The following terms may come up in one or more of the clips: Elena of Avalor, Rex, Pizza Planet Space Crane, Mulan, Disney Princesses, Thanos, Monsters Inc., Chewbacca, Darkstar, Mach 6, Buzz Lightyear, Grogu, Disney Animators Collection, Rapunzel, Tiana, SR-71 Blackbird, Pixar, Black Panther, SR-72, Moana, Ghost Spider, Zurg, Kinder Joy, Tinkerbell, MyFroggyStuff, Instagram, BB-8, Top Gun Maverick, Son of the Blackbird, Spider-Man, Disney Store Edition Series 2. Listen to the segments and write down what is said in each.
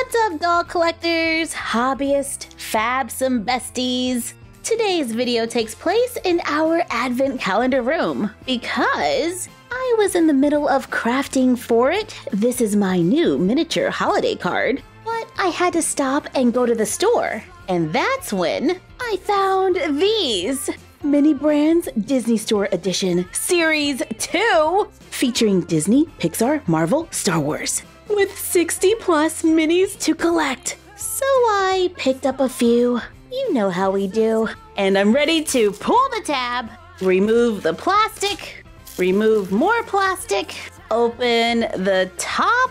What's up, doll collectors, hobbyists, fabsome besties? Today's video takes place in our advent calendar room because I was in the middle of crafting for it. This is my new miniature holiday card, but I had to stop and go to the store. And that's when I found these. Mini Brands Disney Store Edition Series 2, featuring Disney, Pixar, Marvel, Star Wars, with 60+ minis to collect. So I picked up a few, you know how we do, and I'm ready to pull the tab, remove the plastic, remove more plastic, open the top,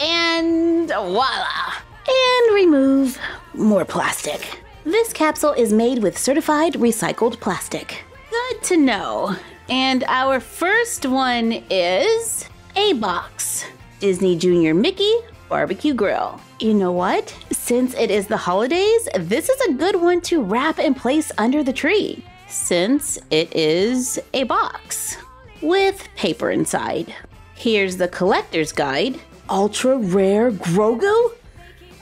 and voila! And remove more plastic. This capsule is made with certified recycled plastic. Good to know. And our first one is a box. Disney Junior Mickey Barbecue Grill. You know what? Since it is the holidays, this is a good one to wrap and place under the tree, since it is a box with paper inside. Here's the collector's guide. Ultra rare Grogu?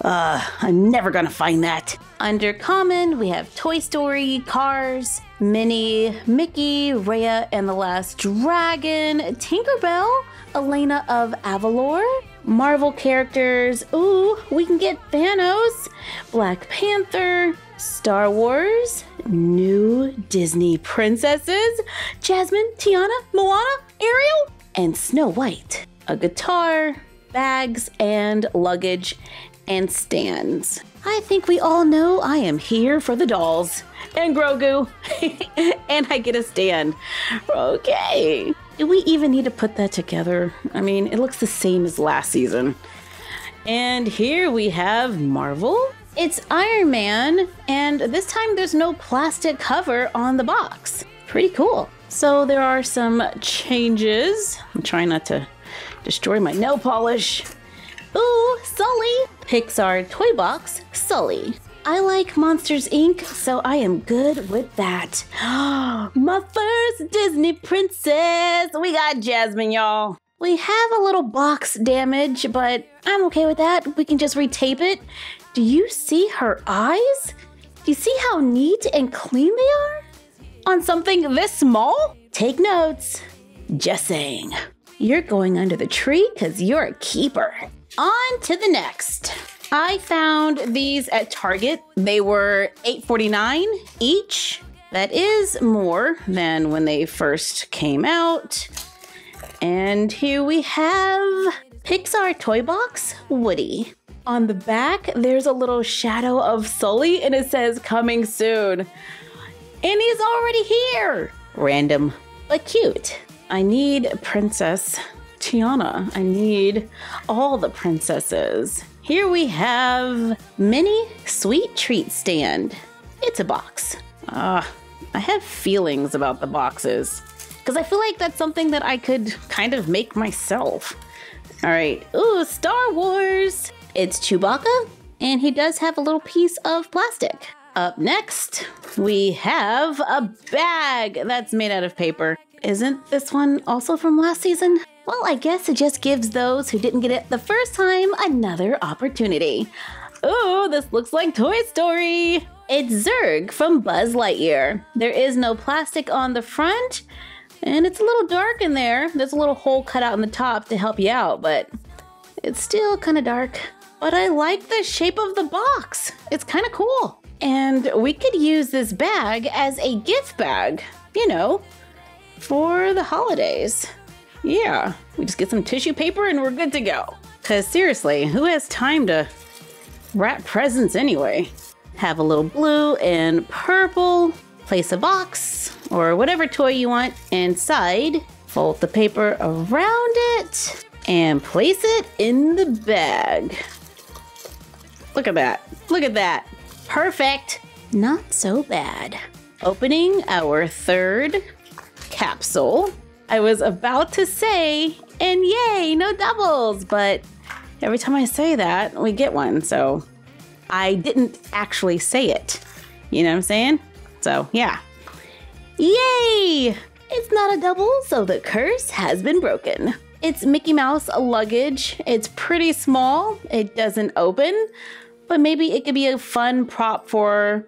I'm never gonna find that. Under common, we have Toy Story, Cars, Minnie, Mickey, Raya and the Last Dragon, Tinkerbell, Elena of Avalor, Marvel characters, ooh, we can get Thanos, Black Panther, Star Wars, new Disney princesses, Jasmine, Tiana, Moana, Ariel, and Snow White, a guitar, bags and luggage, and stands. I think we all know I am here for the dolls and Grogu and I get a stand. Okay. Do we even need to put that together? I mean, it looks the same as last season. And here we have Marvel. It's Iron Man, and this time there's no plastic cover on the box. Pretty cool. So there are some changes. I'm trying not to destroy my nail polish. Ooh, Sully! Pixar Toy Box, Sully. I like Monsters, Inc., so I am good with that. My first Disney princess! We got Jasmine, y'all. We have a little box damage, but I'm okay with that. We can just retape it. Do you see her eyes? Do you see how neat and clean they are? On something this small? Take notes. Just saying. You're going under the tree because you're a keeper. On to the next. I found these at Target. They were $8.49 each. That is more than when they first came out. And here we have Pixar Toy Box Woody. On the back, there's a little shadow of Sully and it says coming soon. And he's already here. Random, but cute. I need Princess Tiana. I need all the princesses. Here we have Mini Sweet Treat Stand. It's a box. I have feelings about the boxes because I feel like that's something that I could kind of make myself. All right. Ooh, Star Wars. It's Chewbacca, and he does have a little piece of plastic. Up next, we have a bag that's made out of paper. Isn't this one also from last season? Well, I guess it just gives those who didn't get it the first time another opportunity. Ooh, this looks like Toy Story. It's Zurg from Buzz Lightyear. There is no plastic on the front, and it's a little dark in there. There's a little hole cut out in the top to help you out, but it's still kind of dark. But I like the shape of the box. It's kind of cool. And we could use this bag as a gift bag, you know, for the holidays. Yeah, we just get some tissue paper and we're good to go. Cause seriously, who has time to wrap presents anyway? Have a little blue and purple, place a box or whatever toy you want inside, fold the paper around it and place it in the bag. Look at that, look at that. Perfect, not so bad. Opening our third capsule. I was about to say, and yay, no doubles, but every time I say that, we get one, so I didn't actually say it. You know what I'm saying? So, yeah. Yay! It's not a double, so the curse has been broken. It's Mickey Mouse luggage. It's pretty small. It doesn't open, but maybe it could be a fun prop for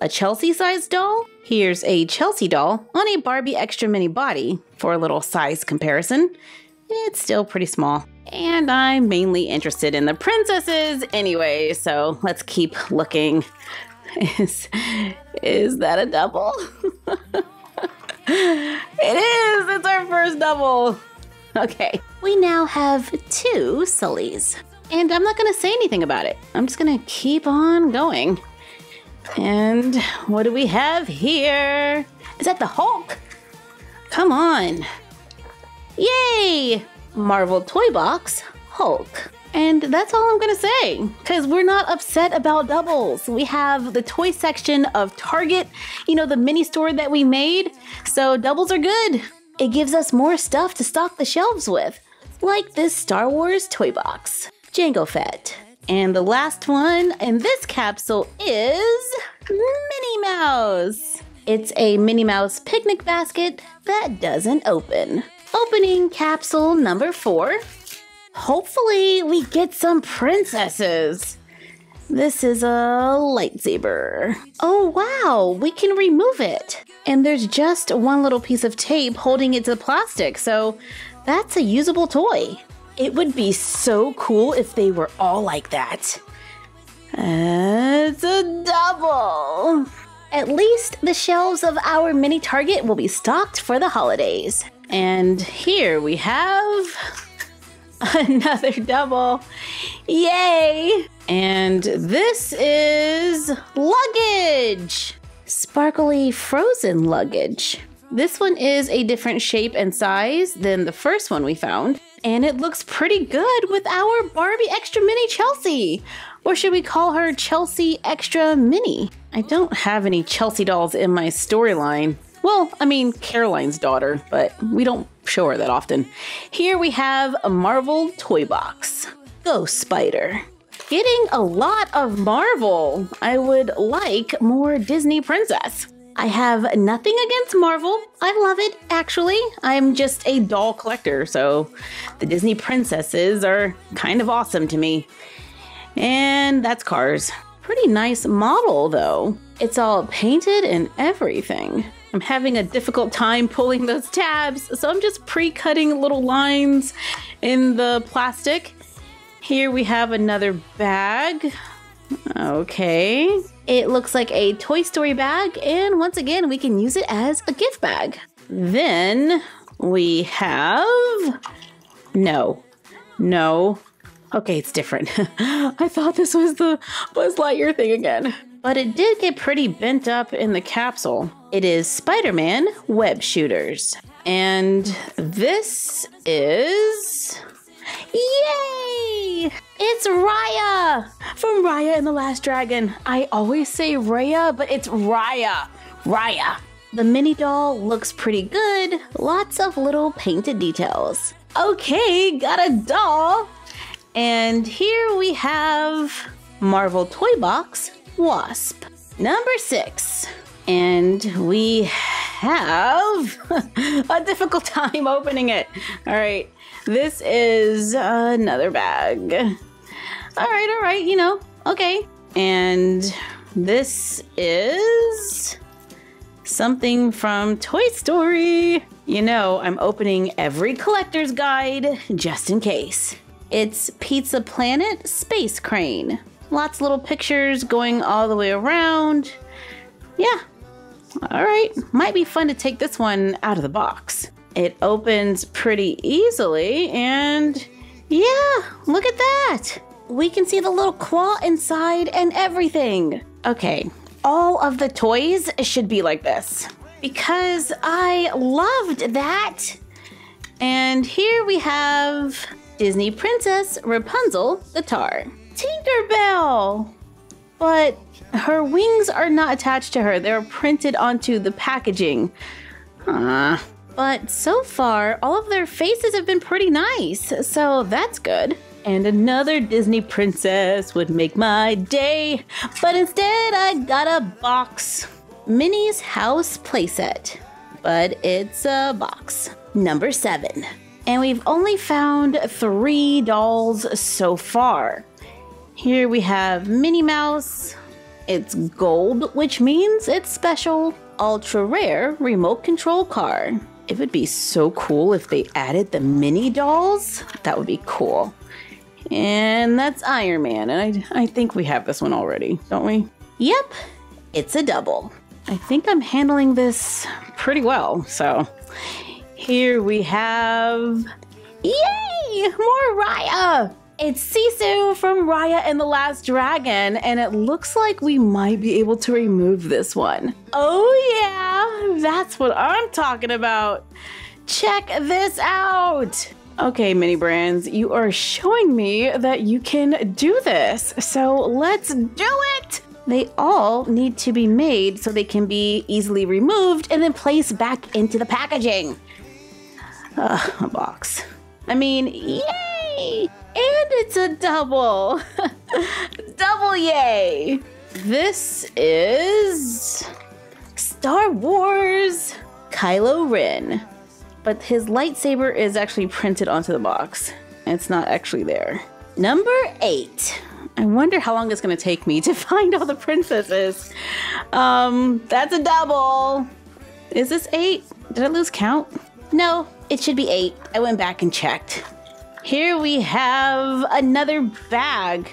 a Chelsea-sized doll. Here's a Chelsea doll on a Barbie Extra Mini Body for a little size comparison. It's still pretty small. And I'm mainly interested in the princesses anyway, so let's keep looking. Is that a double? It is! It's our first double! Okay. We now have two Sullys. And I'm not gonna say anything about it. I'm just gonna keep on going. And what do we have here? Is that the Hulk? Come on. Yay! Marvel Toy Box Hulk. And that's all I'm gonna say, because we're not upset about doubles. We have the toy section of Target, you know, the mini store that we made. So doubles are good. It gives us more stuff to stock the shelves with, like this Star Wars toy box, Django Fett. And the last one in this capsule is Minnie Mouse. It's a Minnie Mouse picnic basket that doesn't open. Opening capsule number 4. Hopefully we get some princesses. This is a lightsaber. Oh wow, we can remove it. And there's just one little piece of tape holding it to the plastic, so that's a usable toy. It would be so cool if they were all like that. It's a double. At least the shelves of our mini Target will be stocked for the holidays. And here we have another double. Yay! And this is luggage. Sparkly frozen luggage. This one is a different shape and size than the first one we found. And it looks pretty good with our Barbie Extra Mini Chelsea. Or should we call her Chelsea Extra Mini? I don't have any Chelsea dolls in my storyline. Well, I mean, Caroline's daughter, but we don't show her that often. Here we have a Marvel toy box. Ghost Spider. Getting a lot of Marvel. I would like more Disney princess. I have nothing against Marvel. I love it, actually. I'm just a doll collector, so the Disney princesses are kind of awesome to me. And that's Cars. Pretty nice model, though. It's all painted and everything. I'm having a difficult time pulling those tabs, so I'm just pre-cutting little lines in the plastic. Here we have another bag. Okay. It looks like a Toy Story bag, and once again, we can use it as a gift bag. Then we have... No. Okay, it's different. I thought this was the Buzz Lightyear thing again. But it did get pretty bent up in the capsule. It is Spider-Man web shooters. And this is... Yay! It's Raya! From Raya and the Last Dragon. I always say Raya, but it's Raya. Raya. The mini doll looks pretty good. Lots of little painted details. Okay, got a doll. And here we have Marvel Toy Box Wasp, number 6. And we have a difficult time opening it. All right, this is another bag. All right, you know, okay. And this is something from Toy Story. You know, I'm opening every collector's guide just in case. It's Pizza Planet Space Crane. Lots of little pictures going all the way around. Yeah. All right. Might be fun to take this one out of the box. It opens pretty easily and yeah, look at that. We can see the little claw inside and everything. Okay. All of the toys should be like this because I loved that. And here we have Disney Princess Rapunzel the Tar. Tinkerbell! But her wings are not attached to her. They're printed onto the packaging. But so far, all of their faces have been pretty nice, so that's good. And another Disney princess would make my day, but instead I got a box. Minnie's House playset, but it's a box. Number 7. and we've only found 3 dolls so far. Here we have Minnie Mouse. It's gold, which means it's special. Ultra rare remote control car. It would be so cool if they added the mini dolls. That would be cool. And that's Iron Man. And I think we have this one already, don't we? Yep, it's a double. I think I'm handling this pretty well. So here we have, yay, more Raya. It's Sisu from Raya and the Last Dragon, and it looks like we might be able to remove this one. Oh yeah, that's what I'm talking about. Check this out. Okay, Mini Brands, you are showing me that you can do this, so let's do it. They all need to be made so they can be easily removed and then placed back into the packaging. A box. I mean, yay! And it's a double. Double yay. This is Star Wars Kylo Ren. But his lightsaber is actually printed onto the box. It's not actually there. Number 8. I wonder how long it's gonna take me to find all the princesses. That's a double. Is this 8? Did I lose count? No, it should be 8. I went back and checked. Here we have another bag.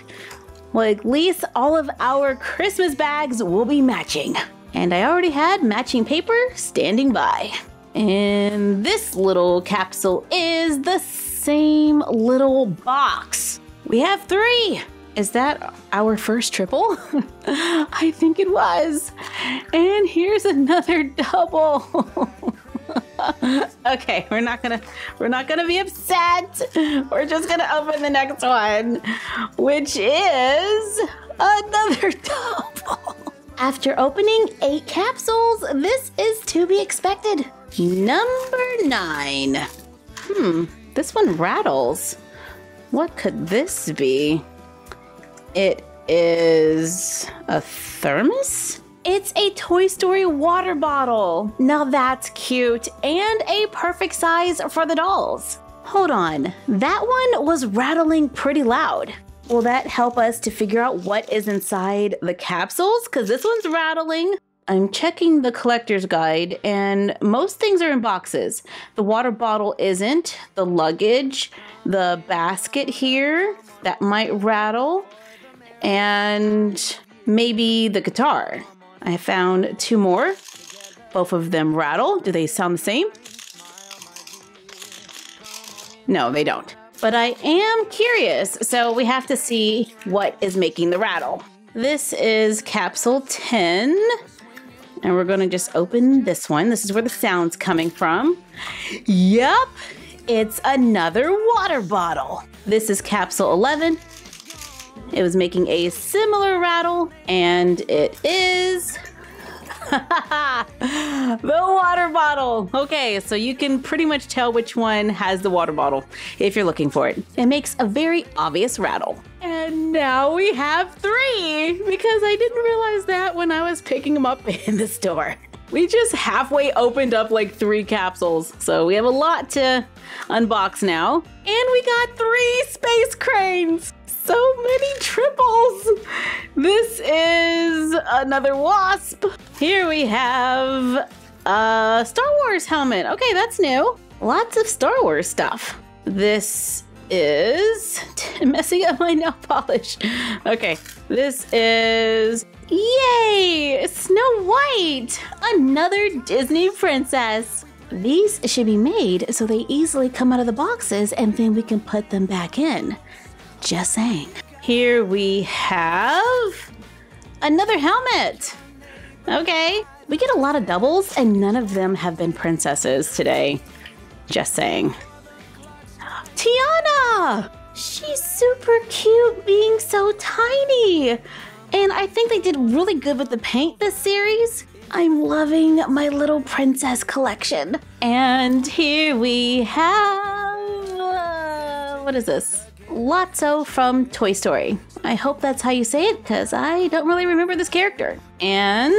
Well, at least all of our Christmas bags will be matching. And I already had matching paper standing by. And this little capsule is the same little box. We have 3. Is that our first triple? I think it was. And here's another double. Okay, we're not gonna be upset. We're just gonna open the next one, which is another double. After opening 8 capsules, this is to be expected. Number 9. This one rattles. What could this be? It is a thermos? It's a Toy Story water bottle. Now that's cute and a perfect size for the dolls. Hold on, that one was rattling pretty loud. Will that help us to figure out what is inside the capsules? Because this one's rattling. I'm checking the collector's guide and most things are in boxes. The water bottle isn't, the luggage, the basket here, that might rattle, and maybe the guitar. I found 2 more. Both of them rattle. Do they sound the same? No, they don't. But I am curious, so we have to see what is making the rattle. This is capsule 10, and we're gonna just open this one. This is where the sound's coming from. Yep, it's another water bottle. This is capsule 11. It was making a similar rattle, and it is the water bottle. Okay, so you can pretty much tell which one has the water bottle if you're looking for it. It makes a very obvious rattle. And now we have 3, because I didn't realize that when I was picking them up in the store. We just halfway opened up like 3 capsules, so we have a lot to unbox now. And we got 3 space cranes. So many triples. This is another wasp. Here we have a Star Wars helmet. Okay, that's new. Lots of Star Wars stuff. This is messing up my nail polish. Okay, this is, yay, Snow White, another Disney princess. These should be made so they easily come out of the boxes and then we can put them back in. Just saying. Here we have another helmet. Okay. We get a lot of doubles and none of them have been princesses today. Just saying. Tiana! She's super cute being so tiny. And I think they did really good with the paint this series. I'm loving my little princess collection. And here we have, what is this? Lotso from Toy Story. I hope that's how you say it because I don't really remember this character. And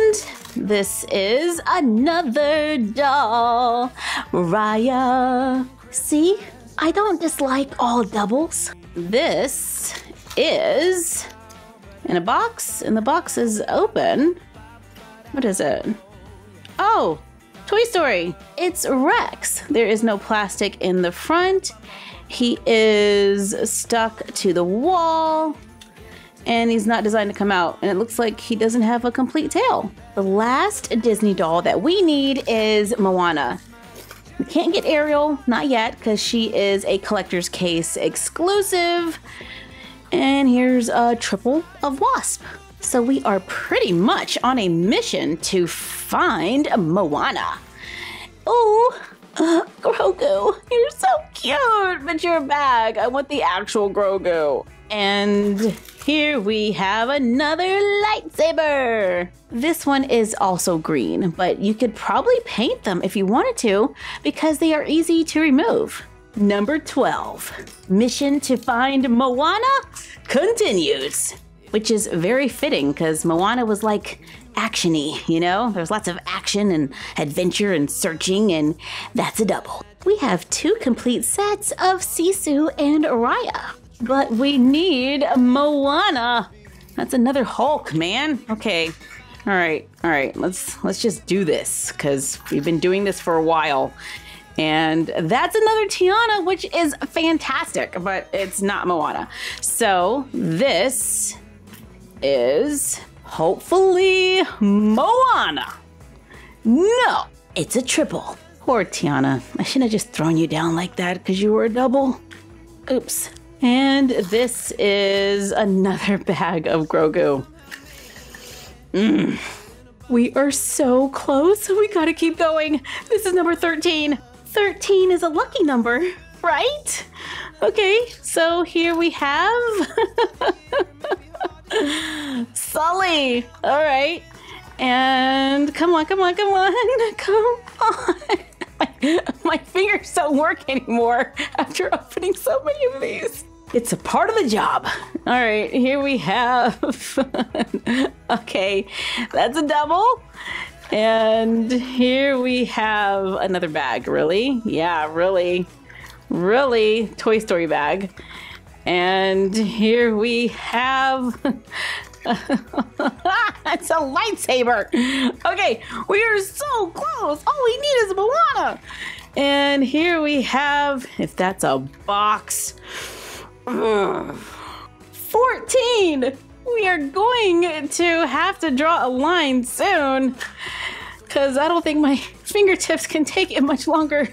this is another doll, Raya. See, I don't dislike all doubles. This is in a box, and the box is open. What is it? Oh, Toy Story. It's Rex. There is no plastic in the front. He is stuck to the wall, and he's not designed to come out, and it looks like he doesn't have a complete tail. The last Disney doll that we need is Moana. We can't get Ariel, not yet, because she is a collector's case exclusive. And here's a triple of Wasp. So we are pretty much on a mission to find Moana. Oh, Grogu, you're so cute, but you're a bag. I want the actual Grogu. And here we have another lightsaber. This one is also green, but you could probably paint them if you wanted to because they are easy to remove. Number 12, mission to find Moana continues, which is very fitting because Moana was like action-y, you know? There's lots of action and adventure and searching, and that's a double. We have two complete sets of Sisu and Raya. But we need Moana. That's another Hulk, man. Okay. All right. Let's just do this because we've been doing this for a while. And that's another Tiana, which is fantastic, but it's not Moana. So this is hopefully Moana. No, it's a triple. Poor Tiana. I shouldn't have just thrown you down like that because you were a double. Oops. And this is another bag of Grogu. We are so close. We gotta keep going. This is number 13. 13 is a lucky number, right? Okay, so here we have Sully. All right. And come on. My fingers don't work anymore after opening so many of these. It's a part of the job. All right, here we have, okay, that's a double. And here we have another bag, really? Yeah, really, Toy Story bag. And here we have, it's a lightsaber. Okay, we are so close. All we need is Moana. And here we have, if that's a box, 14. We are going to have to draw a line soon because I don't think my fingertips can take it much longer.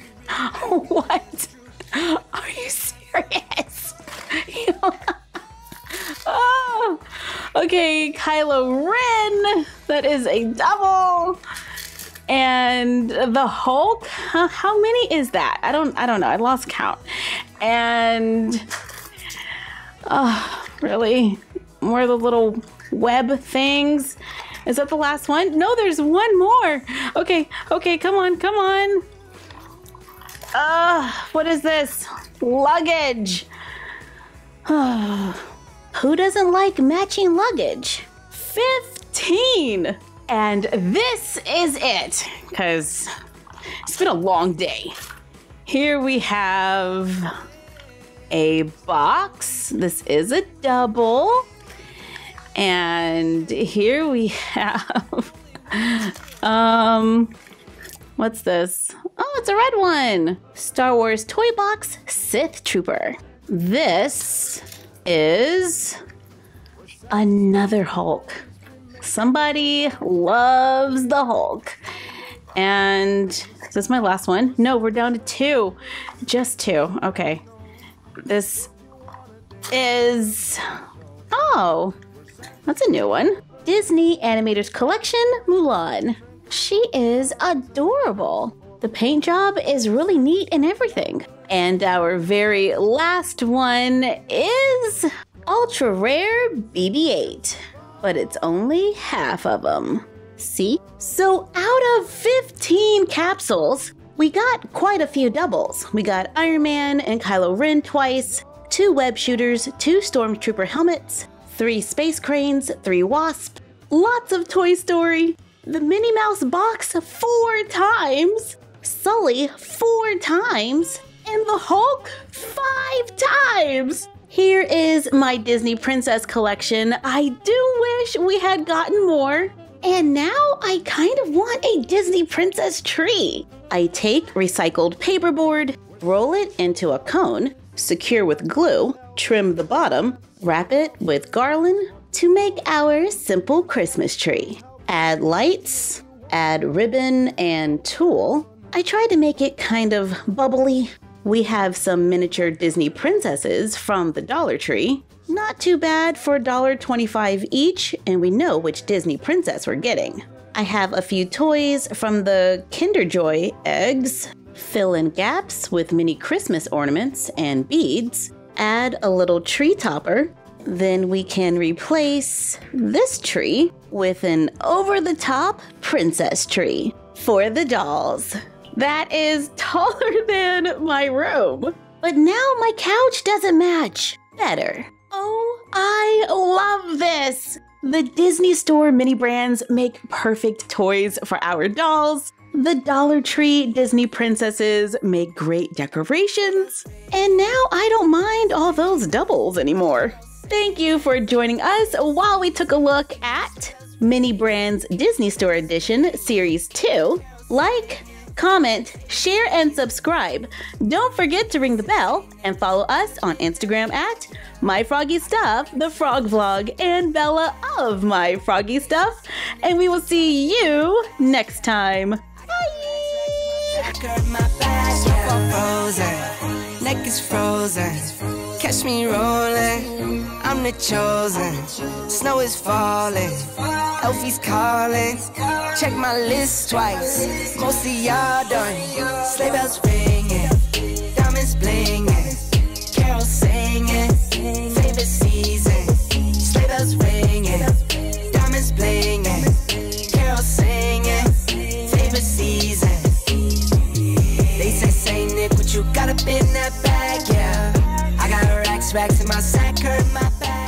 What? Are you serious? Oh, okay, Kylo Ren. That is a double. And the Hulk. How many is that? I don't know. I lost count. And really, more of the little web things. Is that the last one? No, there's one more. Okay, come on. What is this? Luggage. Who doesn't like matching luggage? 15! And this is it, because it's been a long day. Here we have a box. This is a double. And here we have, what's this? Oh, it's a red one. Star Wars Toy Box Sith Trooper. This is another Hulk. Somebody loves the Hulk. And is this my last one? No, we're down to two. Just two. Okay. This is, oh, that's a new one. Disney Animators Collection, Mulan. She is adorable. The paint job is really neat and everything. And our very last one is ultra rare BB-8, but it's only half of them. See? So out of 15 capsules, we got quite a few doubles. We got Iron Man and Kylo Ren twice, two web shooters, two Stormtrooper helmets, three space cranes, three Wasps, lots of Toy Story, the Minnie Mouse box 4 times, Sully 4 times, and the Hulk 5 times! Here is my Disney Princess collection. I do wish we had gotten more. And now I kind of want a Disney Princess tree. I take recycled paperboard, roll it into a cone, secure with glue, trim the bottom, wrap it with garland to make our simple Christmas tree. Add lights, add ribbon and tulle. I try to make it kind of bubbly. We have some miniature Disney princesses from the Dollar Tree. Not too bad for $1.25 each, and we know which Disney princess we're getting. I have a few toys from the Kinder Joy eggs. Fill in gaps with mini Christmas ornaments and beads. Add a little tree topper. Then we can replace this tree with an over-the-top princess tree for the dolls. That is taller than my room. But now my couch doesn't match. Better. Oh, I love this! The Disney Store Mini Brands make perfect toys for our dolls. The Dollar Tree Disney princesses make great decorations. And now I don't mind all those doubles anymore. Thank you for joining us while we took a look at Mini Brands Disney Store Edition Series 2. Like, comment, share, and subscribe. Don't forget to ring the bell and follow us on Instagram at My Froggy Stuff, The Frog Vlog, and Bella of My Froggy Stuff. And we will see you next time. Bye! Catch me rolling, I'm the chosen. Snow is falling, Elfie's calling. Check my list twice, most of y'all done. Sleigh bells ringing, diamonds blinging, carols singing, favorite season. Sleigh bells ringing, diamonds blinging, carols singing, favorite season. They say, Saint Nick, what you got up in that bag, yeah? Racks in my sack, hurt my back.